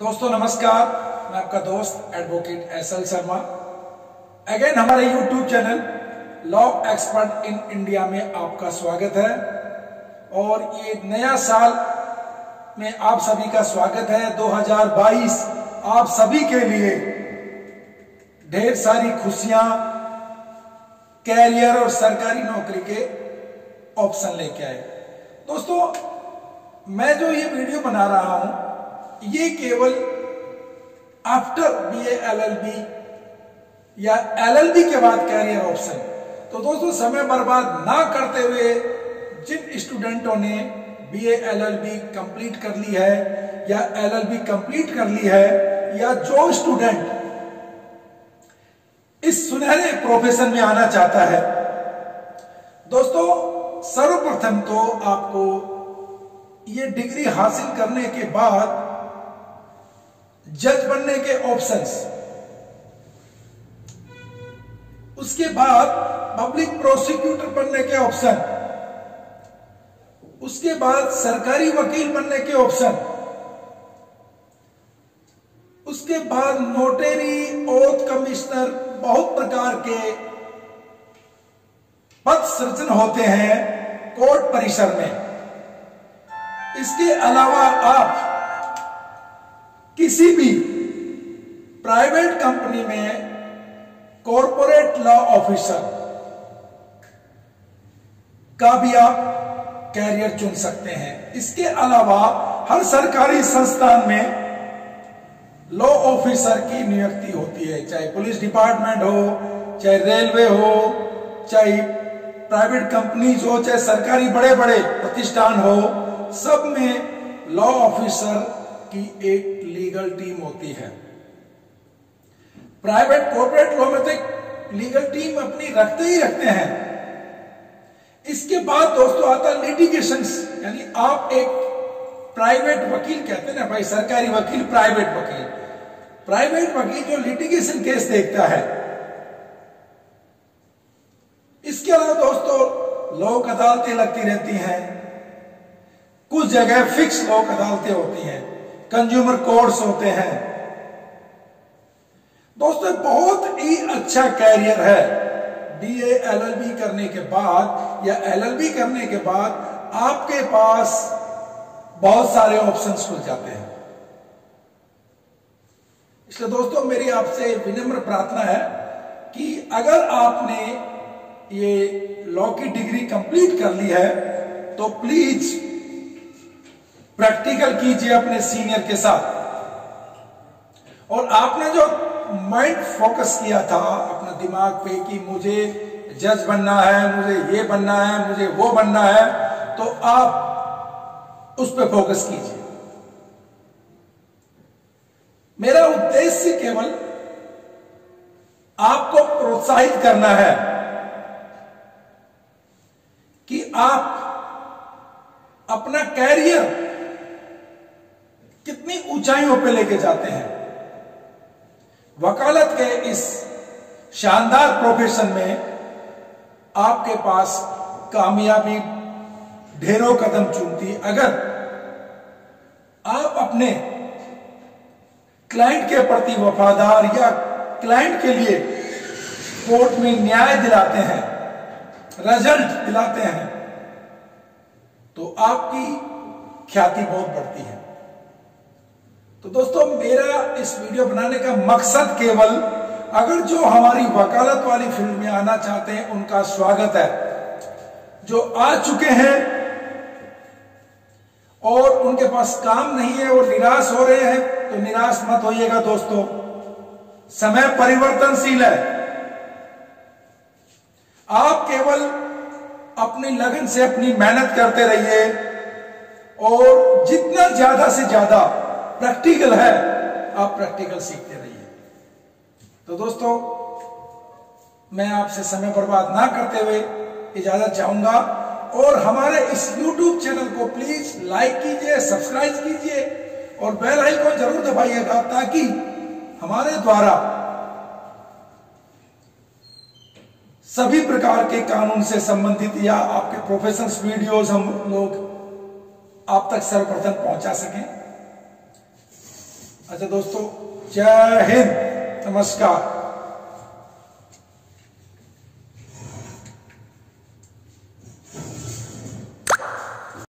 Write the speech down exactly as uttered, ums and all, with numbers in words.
दोस्तों नमस्कार, मैं आपका दोस्त advocate S L Sharma again हमारे YouTube channel law expert in India में आपका स्वागत है। और ये नया साल में आप सभी का स्वागत है। दो हजार बाईस आप सभी के लिए ढेर सारी खुशियां, कैरियर और सरकारी नौकरी के ऑप्शन लेके आए। दोस्तों मैं जो ये वीडियो बना रहा हूं ये केवल आफ्टर बीए एलएलबी या एलएलबी के बाद कैरियर ऑप्शन। तो दोस्तों समय बर्बाद ना करते हुए जिन स्टूडेंटों ने बीए एलएलबी कंप्लीट कर ली है या एलएलबी कंप्लीट कर ली है या जो स्टूडेंट इस सुनहरे प्रोफेशन में आना चाहता है, दोस्तों सर्वप्रथम तो आपको ये डिग्री हासिल करने के बाद जज बनने के ऑप्शंस, उसके बाद पब्लिक प्रोसिक्यूटर बनने के ऑप्शन, उसके बाद सरकारी वकील बनने के ऑप्शन, उसके बाद नोटेरी, ओथ कमिश्नर, बहुत प्रकार के पद सृजन होते हैं कोर्ट परिसर में। इसके अलावा आप किसी भी प्राइवेट कंपनी में कॉर्पोरेट लॉ ऑफिसर का भी आप कैरियर चुन सकते हैं। इसके अलावा हर सरकारी संस्थान में लॉ ऑफिसर की नियुक्ति होती है, चाहे पुलिस डिपार्टमेंट हो, चाहे रेलवे हो, चाहे प्राइवेट कंपनीज हो, चाहे सरकारी बड़े बड़े प्रतिष्ठान हो, सब में लॉ ऑफिसर की एक लीगल टीम होती है। प्राइवेट कॉर्पोरेट लॉ में तो लीगल टीम अपनी रखते ही रखते हैं। इसके बाद दोस्तों आता है लिटिगेशंस, यानी आप एक प्राइवेट वकील, कहते हैं ना भाई सरकारी वकील, प्राइवेट वकील प्राइवेट वकील जो लिटिगेशन केस देखता है। इसके अलावा दोस्तों लोक अदालतें लगती रहती हैं, कुछ जगह फिक्स लोक अदालतें होती हैं, कंज्यूमर कोर्ट्स होते हैं। दोस्तों बहुत ही अच्छा कैरियर है बीए एलएलबी करने के बाद या एलएलबी करने के बाद आपके पास बहुत सारे ऑप्शंस खुल जाते हैं। इसलिए दोस्तों मेरी आपसे विनम्र प्रार्थना है कि अगर आपने ये लॉ की डिग्री कंप्लीट कर ली है तो प्लीज प्रैक्टिकल कीजिए अपने सीनियर के साथ। और आपने जो माइंड फोकस किया था अपने दिमाग पे कि मुझे जज बनना है, मुझे ये बनना है, मुझे वो बनना है, तो आप उस पर फोकस कीजिए। मेरा उद्देश्य केवल आपको प्रोत्साहित करना है कि आप अपना कैरियर कितनी ऊंचाइयों पर लेके जाते हैं। वकालत के इस शानदार प्रोफेशन में आपके पास कामयाबी ढेरों कदम चूमती, अगर आप अपने क्लाइंट के प्रति वफादार या क्लाइंट के लिए कोर्ट में न्याय दिलाते हैं, रिजल्ट दिलाते हैं, तो आपकी ख्याति बहुत बढ़ती है। तो दोस्तों मेरा इस वीडियो बनाने का मकसद केवल अगर जो हमारी वकालत वाली फील्ड में आना चाहते हैं उनका स्वागत है, जो आ चुके हैं और उनके पास काम नहीं है और निराश हो रहे हैं, तो निराश मत होइएगा दोस्तों। समय परिवर्तनशील है। आप केवल अपनी लगन से अपनी मेहनत करते रहिए और जितना ज्यादा से ज्यादा प्रैक्टिकल है आप प्रैक्टिकल सीखते रहिए। तो दोस्तों मैं आपसे समय बर्बाद ना करते हुए इजाजत चाहूंगा। और हमारे इस YouTube चैनल को प्लीज लाइक कीजिए, सब्सक्राइब कीजिए और बेल आइकन जरूर दबाइएगा ताकि हमारे द्वारा सभी प्रकार के कानून से संबंधित या आपके प्रोफेशनल वीडियोस हम लोग आप तक सर्वप्रथम पहुंचा सकें। अच्छा दोस्तों, जय हिंद, नमस्कार।